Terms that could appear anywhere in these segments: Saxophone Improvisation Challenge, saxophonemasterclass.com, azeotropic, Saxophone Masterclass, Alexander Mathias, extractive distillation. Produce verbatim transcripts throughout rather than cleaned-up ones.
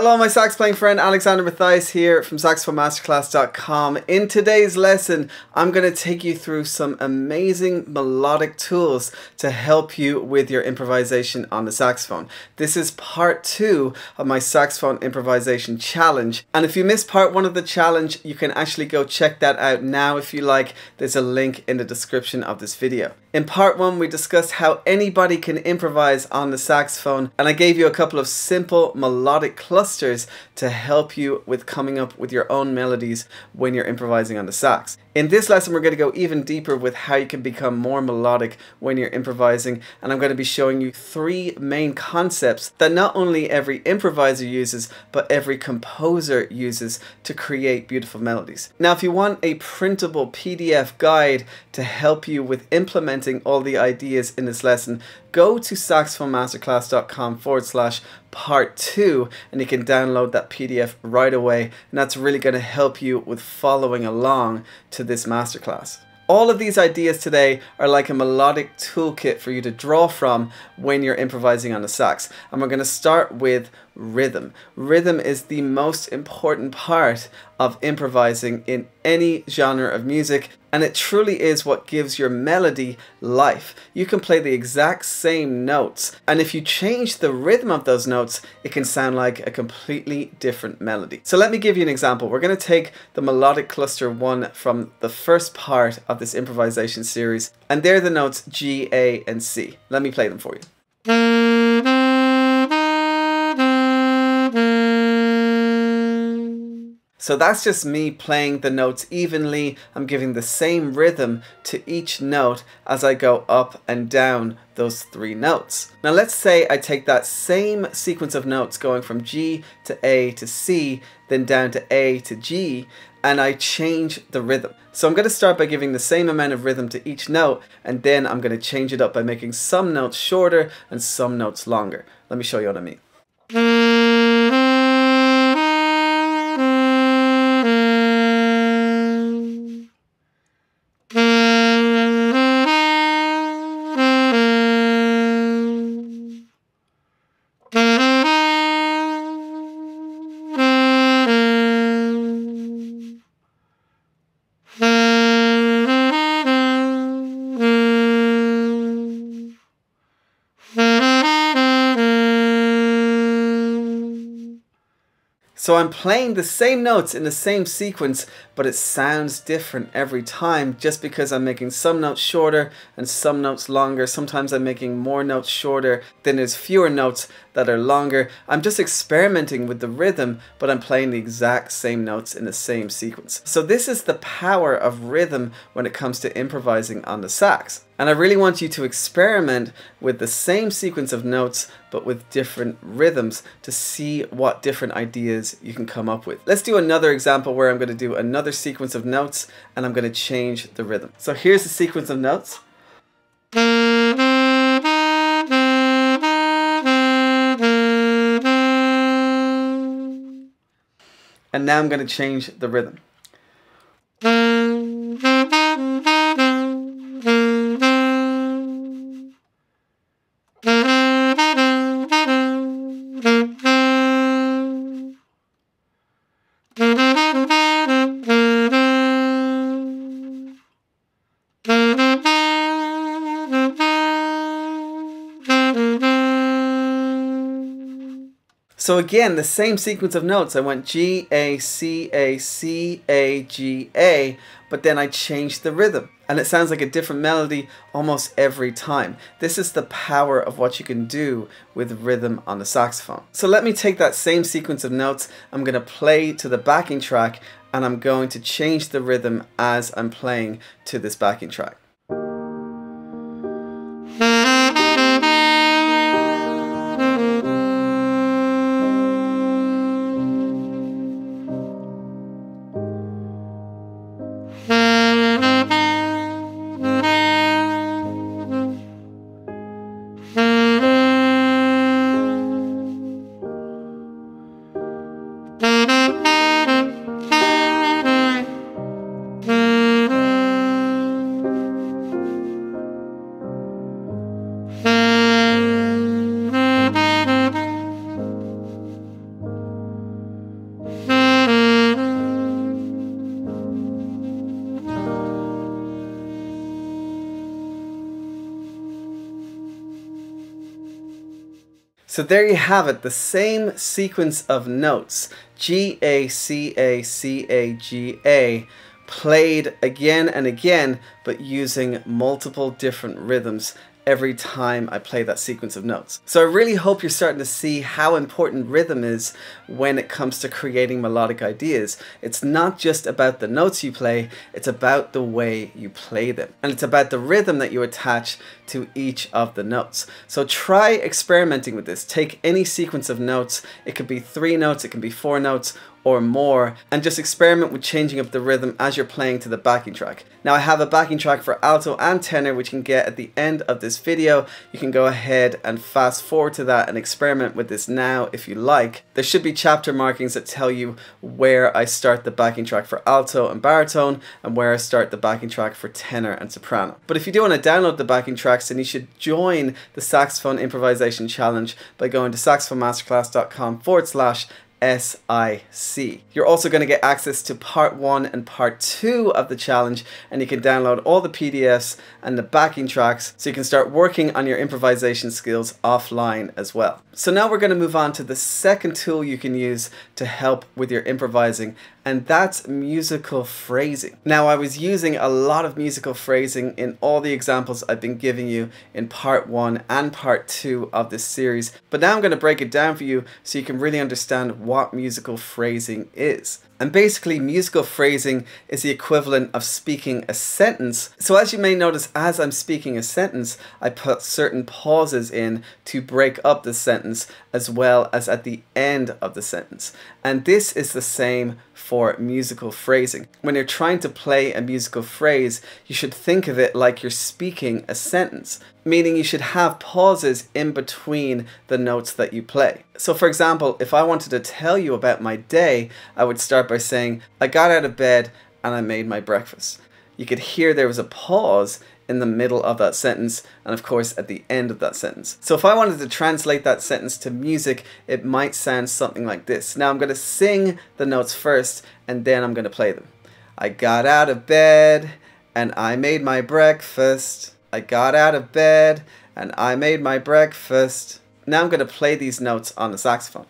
Hello my sax playing friend, Alexander Mathias here from saxophone masterclass dot com. In today's lesson, I'm going to take you through some amazing melodic tools to help you with your improvisation on the saxophone. This is part two of my saxophone improvisation challenge. And if you missed part one of the challenge, you can actually go check that out now if you like. There's a link in the description of this video. In part one, we discussed how anybody can improvise on the saxophone, and I gave you a couple of simple melodic clusters to help you with coming up with your own melodies when you're improvising on the sax. In this lesson, we're going to go even deeper with how you can become more melodic when you're improvising, and I'm going to be showing you three main concepts that not only every improviser uses, but every composer uses to create beautiful melodies. Now, if you want a printable P D F guide to help you with implementing all the ideas in this lesson, go to saxophone masterclass dot com forward slash part two and you can download that P D F right away, and that's really going to help you with following along to this masterclass. All of these ideas today are like a melodic toolkit for you to draw from when you're improvising on the sax. And we're going to start with rhythm. Rhythm is the most important part of improvising in any genre of music, and it truly is what gives your melody life. You can play the exact same notes, and if you change the rhythm of those notes, it can sound like a completely different melody. So let me give you an example. We're going to take the melodic cluster one from the first part of this improvisation series, and they're the notes G, A, and C. Let me play them for you. So that's just me playing the notes evenly. I'm giving the same rhythm to each note as I go up and down those three notes. Now let's say I take that same sequence of notes going from G to A to C, then down to A to G, and I change the rhythm. So I'm going to start by giving the same amount of rhythm to each note, and then I'm going to change it up by making some notes shorter and some notes longer. Let me show you what I mean. So I'm playing the same notes in the same sequence, but it sounds different every time just because I'm making some notes shorter and some notes longer. Sometimes I'm making more notes shorter, then there's fewer notes that are longer. I'm just experimenting with the rhythm, but I'm playing the exact same notes in the same sequence. So this is the power of rhythm when it comes to improvising on the sax. And I really want you to experiment with the same sequence of notes, but with different rhythms to see what different ideas you can come up with. Let's do another example where I'm going to do another sequence of notes and I'm going to change the rhythm. So here's the sequence of notes. And now I'm going to change the rhythm. So again, the same sequence of notes. I went G, A, C, A, C, A, G, A, but then I changed the rhythm. And it sounds like a different melody almost every time. This is the power of what you can do with rhythm on the saxophone. So let me take that same sequence of notes. I'm going to play to the backing track, and I'm going to change the rhythm as I'm playing to this backing track. So there you have it, the same sequence of notes, G, A, C, A, C, A, G, A, played again and again, but using multiple different rhythms every time I play that sequence of notes. So I really hope you're starting to see how important rhythm is when it comes to creating melodic ideas. It's not just about the notes you play, it's about the way you play them. And it's about the rhythm that you attach to each of the notes. So try experimenting with this. Take any sequence of notes. It could be three notes, it can be four notes, or more, and just experiment with changing up the rhythm as you're playing to the backing track. Now I have a backing track for alto and tenor, which you can get at the end of this video. You can go ahead and fast forward to that and experiment with this now if you like. There should be chapter markings that tell you where I start the backing track for alto and baritone and where I start the backing track for tenor and soprano. But if you do want to download the backing tracks, then you should join the Saxophone Improvisation Challenge by going to saxophone masterclass dot com forward slash S I C. You're also going to get access to part one and part two of the challenge, and you can download all the P D Fs and the backing tracks so you can start working on your improvisation skills offline as well. So now we're going to move on to the second tool you can use to help with your improvising, and that's musical phrasing. Now I was using a lot of musical phrasing in all the examples I've been giving you in part one and part two of this series, but now I'm going to break it down for you so you can really understand what musical phrasing is. And basically, musical phrasing is the equivalent of speaking a sentence. So as you may notice, as I'm speaking a sentence, I put certain pauses in to break up the sentence, as well as at the end of the sentence. And this is the same for musical phrasing. When you're trying to play a musical phrase, you should think of it like you're speaking a sentence, meaning you should have pauses in between the notes that you play. So for example, if I wanted to tell you about my day, I would start by saying, I got out of bed and I made my breakfast. You could hear there was a pause in the middle of that sentence, and of course at the end of that sentence. So if I wanted to translate that sentence to music, it might sound something like this. Now I'm going to sing the notes first, and then I'm going to play them. I got out of bed and I made my breakfast. I got out of bed and I made my breakfast. Now I'm going to play these notes on the saxophone.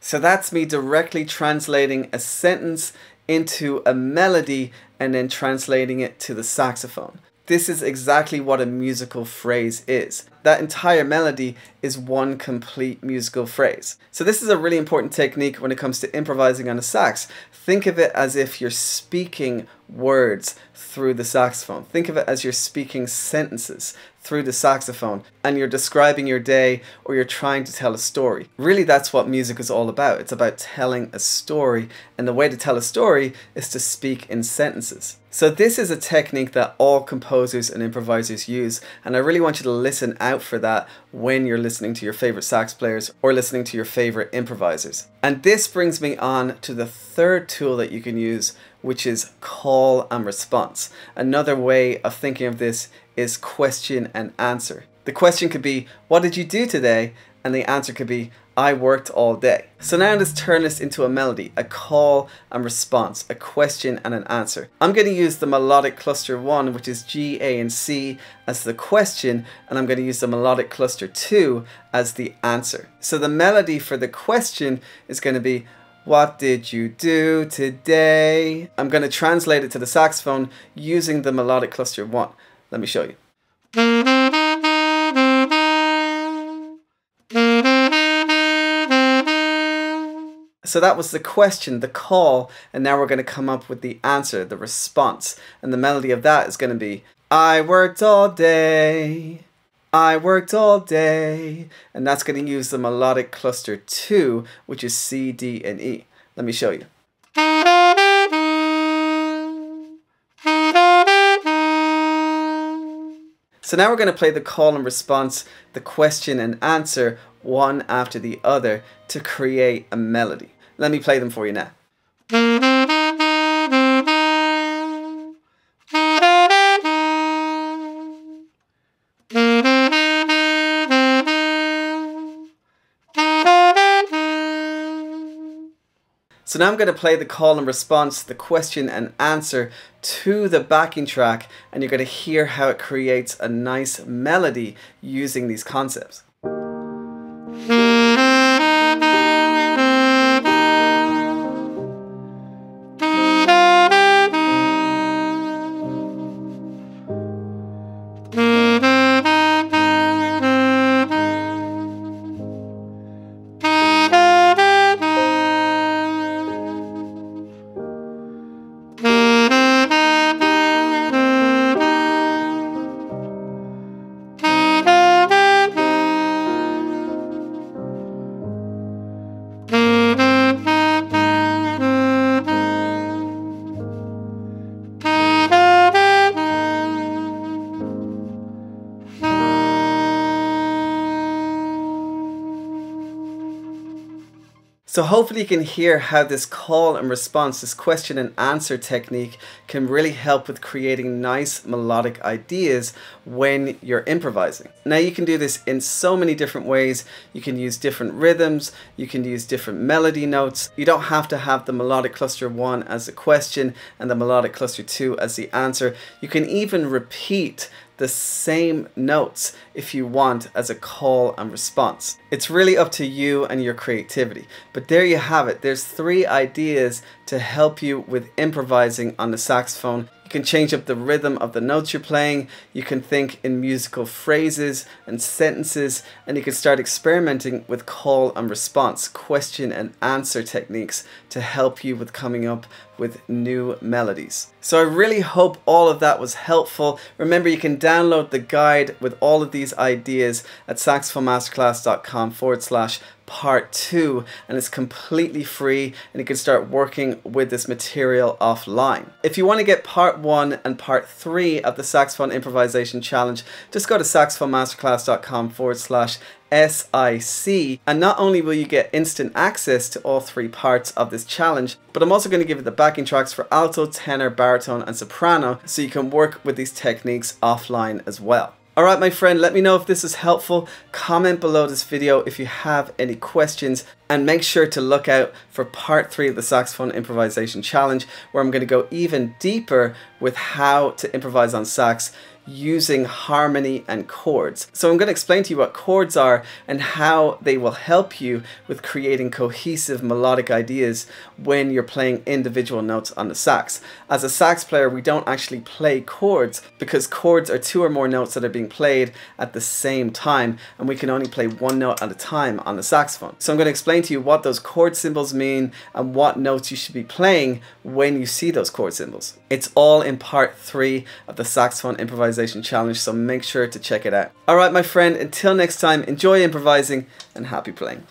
So that's me directly translating a sentence into a melody and then translating it to the saxophone. This is exactly what a musical phrase is. That entire melody is one complete musical phrase. So this is a really important technique when it comes to improvising on a sax. Think of it as if you're speaking words through the saxophone. Think of it as you're speaking sentences through the saxophone, and you're describing your day, or you're trying to tell a story. Really, that's what music is all about. It's about telling a story, and the way to tell a story is to speak in sentences. So this is a technique that all composers and improvisers use, and I really want you to listen out for that when you're listening to your favorite sax players or listening to your favorite improvisers. And this brings me on to the third tool that you can use, which is call and response. Another way of thinking of this is question and answer. The question could be, what did you do today? And the answer could be, I worked all day. So now let's turn this into a melody, a call and response, a question and an answer. I'm going to use the melodic cluster one, which is G, A, and C, as the question, and I'm going to use the melodic cluster two as the answer. So the melody for the question is going to be, what did you do today? I'm going to translate it to the saxophone using the melodic cluster one. Let me show you. So that was the question, the call, and now we're going to come up with the answer, the response. And the melody of that is going to be, I worked all day. I worked all day. And that's going to use the melodic cluster two, which is C, D, and E. Let me show you. So now we're going to play the call and response, the question and answer, one after the other to create a melody. Let me play them for you now. So now I'm going to play the call and response, the question and answer to the backing track, and you're going to hear how it creates a nice melody using these concepts. So hopefully you can hear how this call and response, this question and answer technique can really help with creating nice melodic ideas when you're improvising. Now you can do this in so many different ways. You can use different rhythms, you can use different melody notes. You don't have to have the melodic cluster one as a question and the melodic cluster two as the answer. You can even repeat the same notes if you want as a call and response. It's really up to you and your creativity. But there you have it. There's three ideas to help you with improvising on the saxophone. You can change up the rhythm of the notes you're playing. You can think in musical phrases and sentences, and you can start experimenting with call and response, question and answer techniques to help you with coming up with new melodies. So I really hope all of that was helpful. Remember, you can download the guide with all of these ideas at saxophone masterclass dot com forward slash part two, and it's completely free, and you can start working with this material offline. If you want to get part one and part three of the Saxophone Improvisation Challenge, just go to saxophone masterclass dot com forward slash S I C, and not only will you get instant access to all three parts of this challenge, but I'm also going to give you the backing tracks for alto, tenor, baritone and soprano, so you can work with these techniques offline as well. Alright my friend, let me know if this is helpful. Comment below this video if you have any questions, and make sure to look out for part three of the Saxophone Improvisation Challenge, where I'm going to go even deeper with how to improvise on sax using harmony and chords. So I'm going to explain to you what chords are and how they will help you with creating cohesive melodic ideas when you're playing individual notes on the sax. As a sax player, we don't actually play chords, because chords are two or more notes that are being played at the same time, and we can only play one note at a time on the saxophone. So I'm going to explain to you what those chord symbols mean and what notes you should be playing when you see those chord symbols. It's all in part three of the Saxophone Improvisation Challenge, so make sure to check it out. Alright my friend, until next time, enjoy improvising and happy playing.